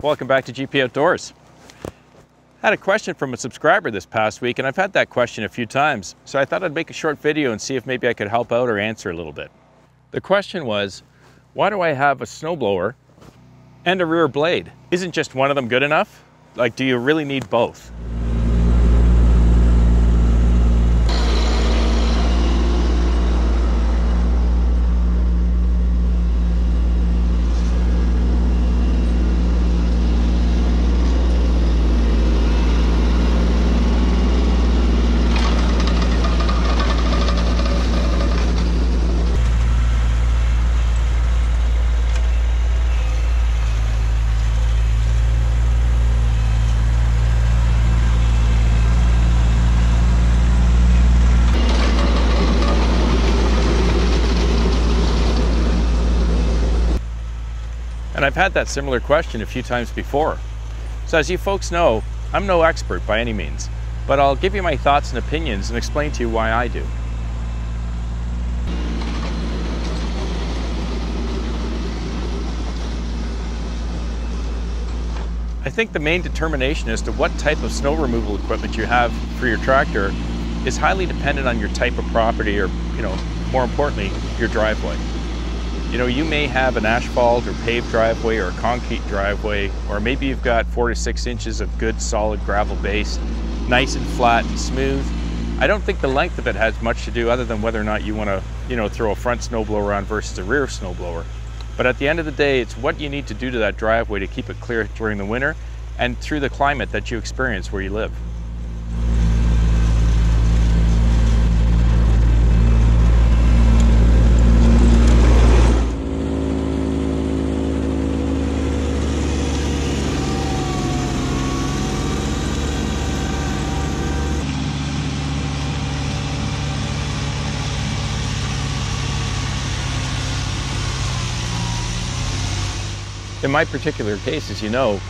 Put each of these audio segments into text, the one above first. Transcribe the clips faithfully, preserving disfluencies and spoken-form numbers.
Welcome back to G P Outdoors. I had a question from a subscriber this past week, and I've had that question a few times, so I thought I'd make a short video and see if maybe I could help out or answer a little bit. The question was, why do I have a snowblower and a rear blade? Isn't just one of them good enough? Like, do you really need both? And I've had that similar question a few times before. So as you folks know, I'm no expert by any means, but I'll give you my thoughts and opinions and explain to you why I do. I think the main determination as to what type of snow removal equipment you have for your tractor is highly dependent on your type of property or, you know, more importantly, your driveway. You know, you may have an asphalt or paved driveway or a concrete driveway, or maybe you've got four to six inches of good solid gravel base, nice and flat and smooth. I don't think the length of it has much to do other than whether or not you want to, you know, throw a front snowblower on versus a rear snowblower. But at the end of the day, it's what you need to do to that driveway to keep it clear during the winter and through the climate that you experience where you live. In my particular case, as you know,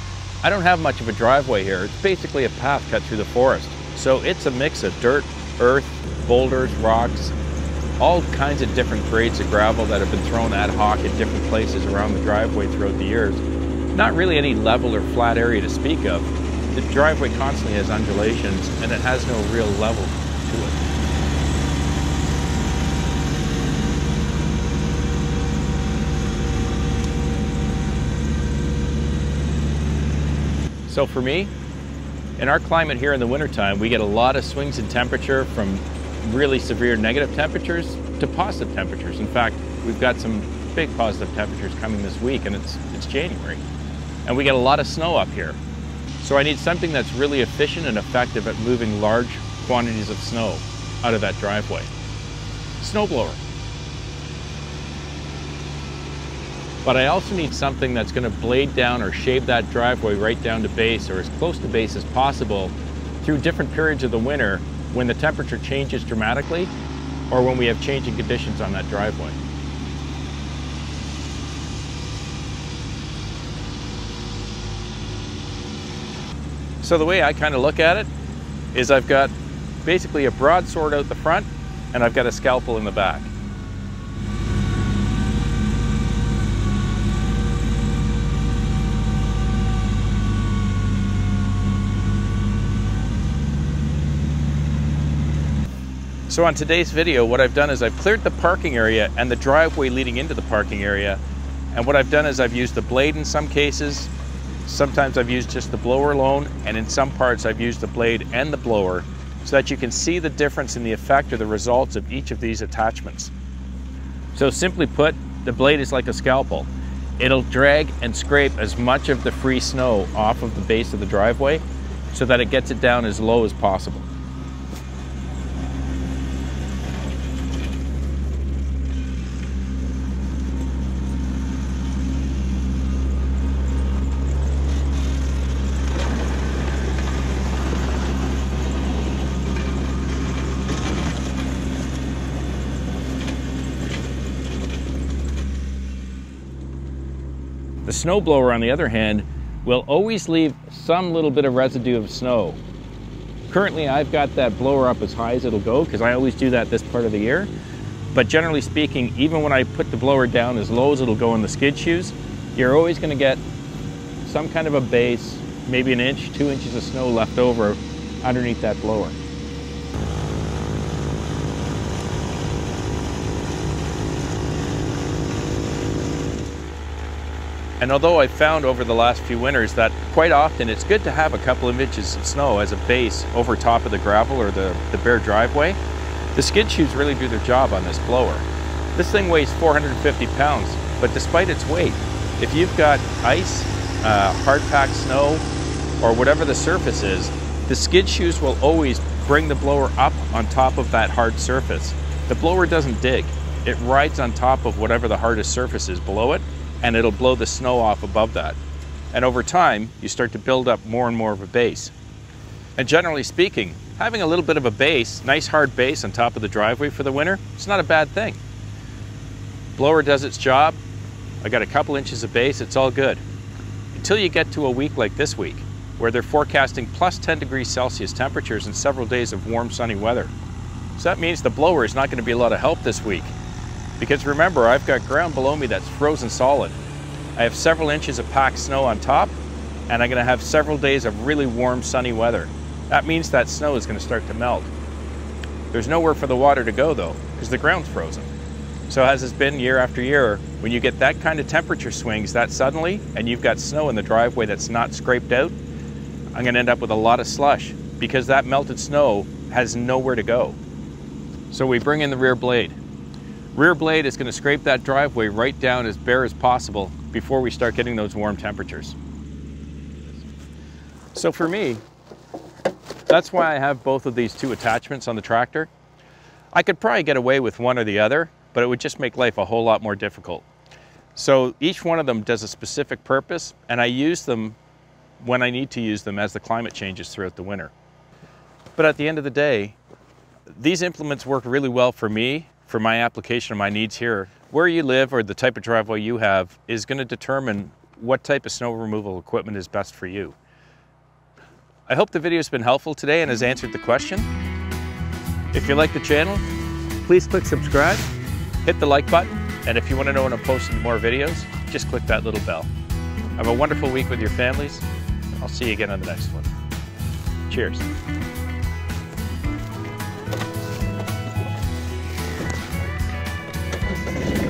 I don't have much of a driveway here. It's basically a path cut through the forest. So it's a mix of dirt, earth, boulders, rocks, all kinds of different grades of gravel that have been thrown ad hoc at different places around the driveway throughout the years. Not really any level or flat area to speak of. The driveway constantly has undulations and it has no real level to it. So for me, in our climate here in the wintertime, we get a lot of swings in temperature from really severe negative temperatures to positive temperatures. In fact, we've got some big positive temperatures coming this week, and it's, it's January. And we get a lot of snow up here. So I need something that's really efficient and effective at moving large quantities of snow out of that driveway. Snowblower. But I also need something that's going to blade down or shave that driveway right down to base or as close to base as possible through different periods of the winter when the temperature changes dramatically or when we have changing conditions on that driveway. So the way I kind of look at it is I've got basically a broadsword out the front and I've got a scalpel in the back. So on today's video, what I've done is I've cleared the parking area and the driveway leading into the parking area. And what I've done is I've used the blade in some cases. Sometimes I've used just the blower alone. And in some parts, I've used the blade and the blower so that you can see the difference in the effect or the results of each of these attachments. So simply put, the blade is like a scalpel. It'll drag and scrape as much of the free snow off of the base of the driveway so that it gets it down as low as possible. The snowblower, on the other hand, will always leave some little bit of residue of snow. Currently, I've got that blower up as high as it'll go because I always do that this part of the year. But generally speaking, even when I put the blower down as low as it'll go in the skid shoes, you're always going to get some kind of a base, maybe an inch, two inches of snow left over underneath that blower. And although I've found over the last few winters that quite often it's good to have a couple of inches of snow as a base over top of the gravel or the, the bare driveway, the skid sheaves really do their job on this blower. This thing weighs four hundred fifty pounds, but despite its weight, if you've got ice, uh, hard-packed snow, or whatever the surface is, the skid sheaves will always bring the blower up on top of that hard surface. The blower doesn't dig. It rides on top of whatever the hardest surface is below it, and it'll blow the snow off above that. And over time, you start to build up more and more of a base. And generally speaking, having a little bit of a base, nice hard base on top of the driveway for the winter, it's not a bad thing. Blower does its job. I got a couple inches of base, it's all good. Until you get to a week like this week, where they're forecasting plus ten degrees Celsius temperatures and several days of warm, sunny weather. So that means the blower is not going to be a lot of help this week. Because remember, I've got ground below me that's frozen solid. I have several inches of packed snow on top, and I'm gonna have several days of really warm, sunny weather. That means that snow is gonna start to melt. There's nowhere for the water to go though, because the ground's frozen. So as it's been year after year, when you get that kind of temperature swings that suddenly, and you've got snow in the driveway that's not scraped out, I'm gonna end up with a lot of slush, because that melted snow has nowhere to go. So we bring in the rear blade. Rear blade is going to scrape that driveway right down as bare as possible before we start getting those warm temperatures. So for me, that's why I have both of these two attachments on the tractor. I could probably get away with one or the other, but it would just make life a whole lot more difficult. So each one of them does a specific purpose, and I use them when I need to use them as the climate changes throughout the winter. But at the end of the day, these implements work really well for me, for my application of my needs here. Where you live or the type of driveway you have is going to determine what type of snow removal equipment is best for you. I hope the video has been helpful today and has answered the question. If you like the channel, please click subscribe, hit the like button, and if you want to know when I'm posting more videos, just click that little bell. Have a wonderful week with your families. I'll see you again on the next one. Cheers. Thank you.